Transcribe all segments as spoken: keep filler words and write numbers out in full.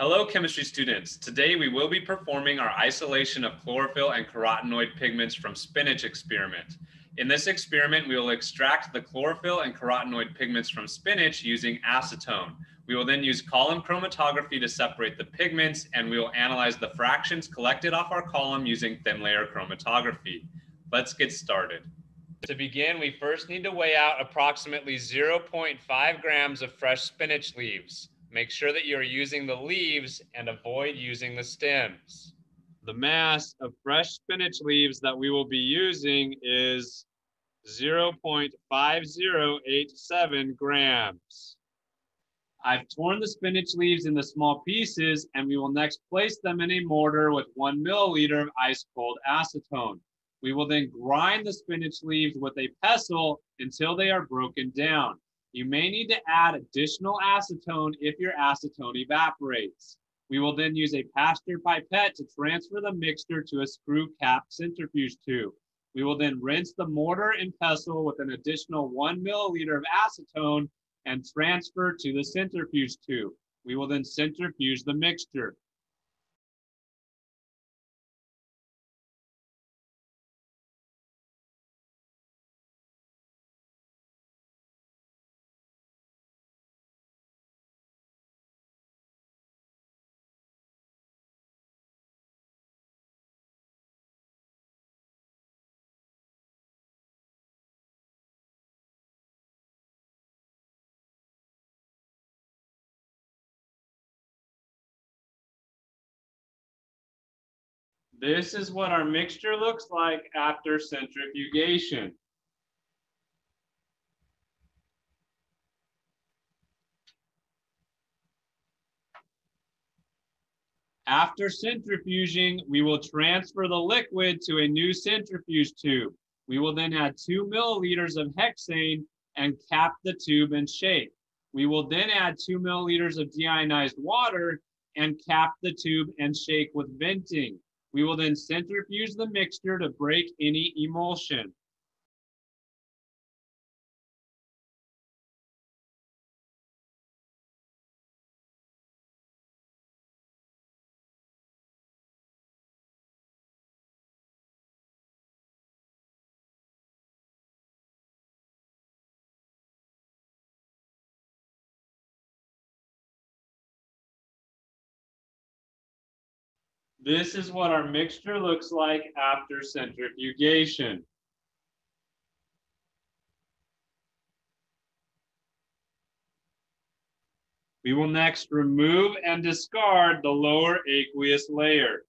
Hello, chemistry students. Today we will be performing our isolation of chlorophyll and carotenoid pigments from spinach experiment. In this experiment, we will extract the chlorophyll and carotenoid pigments from spinach using acetone. We will then use column chromatography to separate the pigments, and we will analyze the fractions collected off our column using thin layer chromatography. Let's get started. To begin, we first need to weigh out approximately zero point five grams of fresh spinach leaves. Make sure that you're using the leaves and avoid using the stems. The mass of fresh spinach leaves that we will be using is zero point five zero eight seven grams. I've torn the spinach leaves into small pieces, and we will next place them in a mortar with one milliliter of ice-cold acetone. We will then grind the spinach leaves with a pestle until they are broken down. You may need to add additional acetone if your acetone evaporates. We will then use a Pasteur pipet to transfer the mixture to a screw-capped centrifuge tube. We will then rinse the mortar and pestle with an additional one milliliter of acetone and transfer to the centrifuge tube. We will then centrifuge the mixture. This is what our mixture looks like after centrifugation. After centrifuging, we will transfer the liquid to a new centrifuge tube. We will then add two milliliters of hexane and cap the tube and shake. We will then add two milliliters of deionized water and cap the tube and shake with venting. We will then centrifuge the mixture to break any emulsion. This is what our mixture looks like after centrifugation. We will next remove and discard the lower aqueous layer.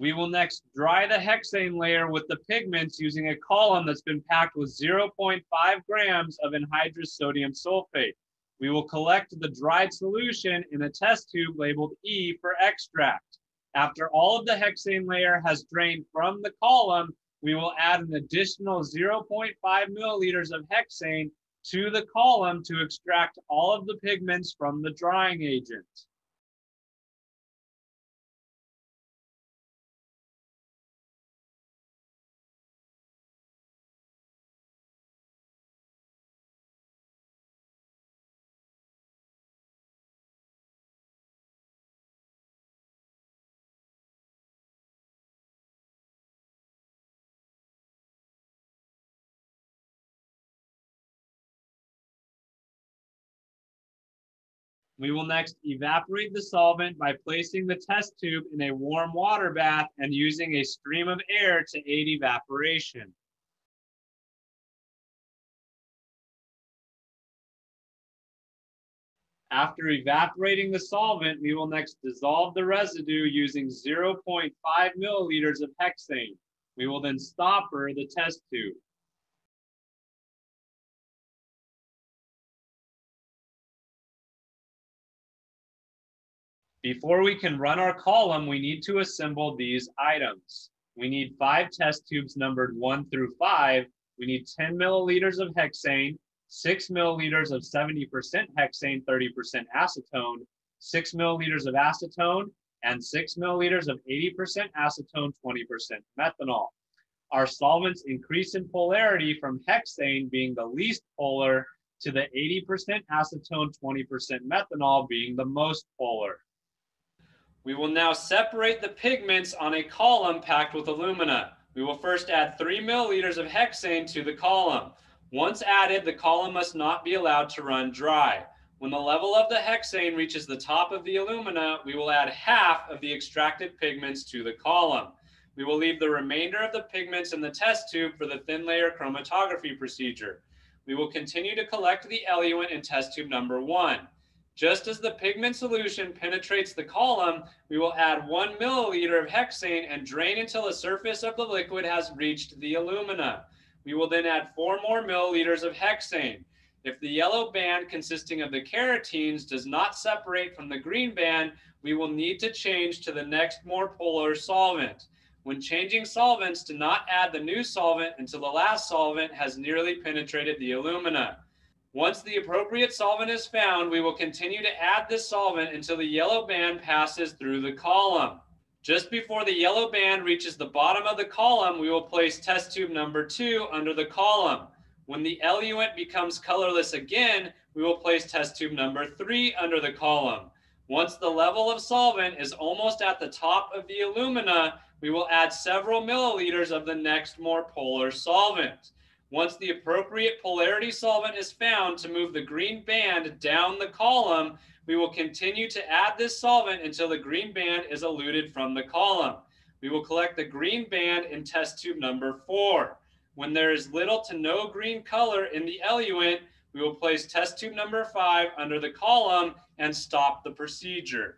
We will next dry the hexane layer with the pigments using a column that's been packed with zero point five grams of anhydrous sodium sulfate. We will collect the dried solution in a test tube labeled E for extract. After all of the hexane layer has drained from the column, we will add an additional zero point five milliliters of hexane to the column to extract all of the pigments from the drying agent. We will next evaporate the solvent by placing the test tube in a warm water bath and using a stream of air to aid evaporation. After evaporating the solvent, we will next dissolve the residue using zero point five milliliters of hexane. We will then stopper the test tube. Before we can run our column, we need to assemble these items. We need five test tubes numbered one through five. We need ten milliliters of hexane, six milliliters of seventy percent hexane, thirty percent acetone, six milliliters of acetone, and six milliliters of eighty percent acetone, twenty percent methanol. Our solvents increase in polarity from hexane being the least polar to the eighty percent acetone, twenty percent methanol being the most polar. We will now separate the pigments on a column packed with alumina. We will first add three milliliters of hexane to the column. Once added, the column must not be allowed to run dry. When the level of the hexane reaches the top of the alumina, we will add half of the extracted pigments to the column. We will leave the remainder of the pigments in the test tube for the thin layer chromatography procedure. We will continue to collect the eluent in test tube number one. Just as the pigment solution penetrates the column, we will add one milliliter of hexane and drain until the surface of the liquid has reached the alumina. We will then add four more milliliters of hexane. If the yellow band consisting of the carotenes does not separate from the green band, we will need to change to the next more polar solvent. When changing solvents, do not add the new solvent until the last solvent has nearly penetrated the alumina. Once the appropriate solvent is found, we will continue to add this solvent until the yellow band passes through the column. Just before the yellow band reaches the bottom of the column, we will place test tube number two under the column. When the eluent becomes colorless again, we will place test tube number three under the column. Once the level of solvent is almost at the top of the alumina, we will add several milliliters of the next more polar solvent. Once the appropriate polarity solvent is found to move the green band down the column, we will continue to add this solvent until the green band is eluted from the column. We will collect the green band in test tube number four. When there is little to no green color in the eluent, we will place test tube number five under the column and stop the procedure.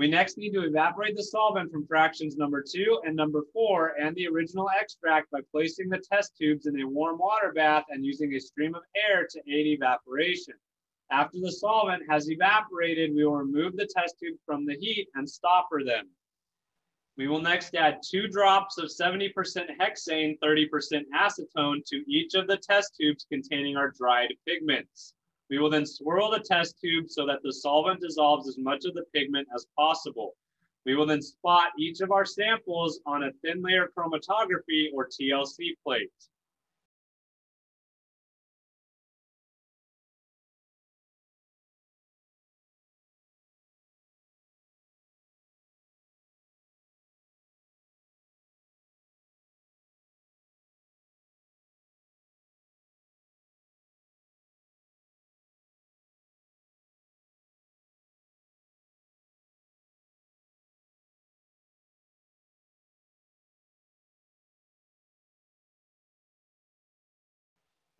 We next need to evaporate the solvent from fractions number two and number four and the original extract by placing the test tubes in a warm water bath and using a stream of air to aid evaporation. After the solvent has evaporated, we will remove the test tubes from the heat and stopper them. We will next add two drops of seventy percent hexane, thirty percent acetone to each of the test tubes containing our dried pigments. We will then swirl the test tube so that the solvent dissolves as much of the pigment as possible. We will then spot each of our samples on a thin layer chromatography or T L C plate.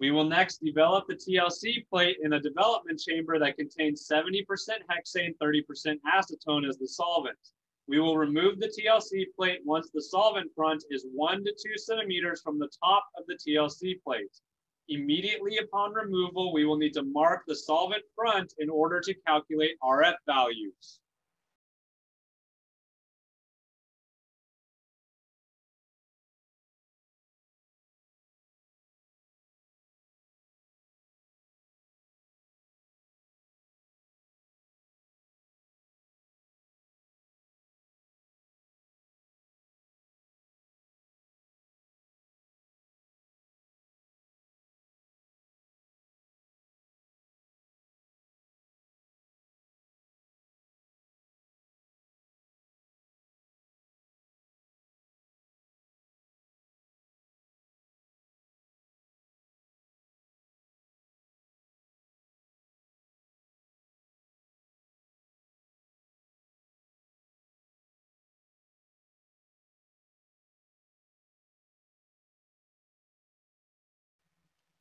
We will next develop the T L C plate in a development chamber that contains seventy percent hexane, thirty percent acetone as the solvent. We will remove the T L C plate once the solvent front is one to two centimeters from the top of the T L C plate. Immediately upon removal, we will need to mark the solvent front in order to calculate R F values.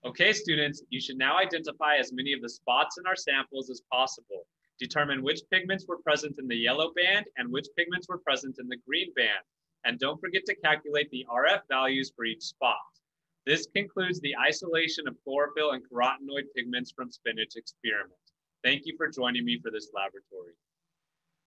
Okay, students, you should now identify as many of the spots in our samples as possible. Determine which pigments were present in the yellow band and which pigments were present in the green band. And don't forget to calculate the R F values for each spot. This concludes the isolation of chlorophyll and carotenoid pigments from spinach experiment. Thank you for joining me for this laboratory.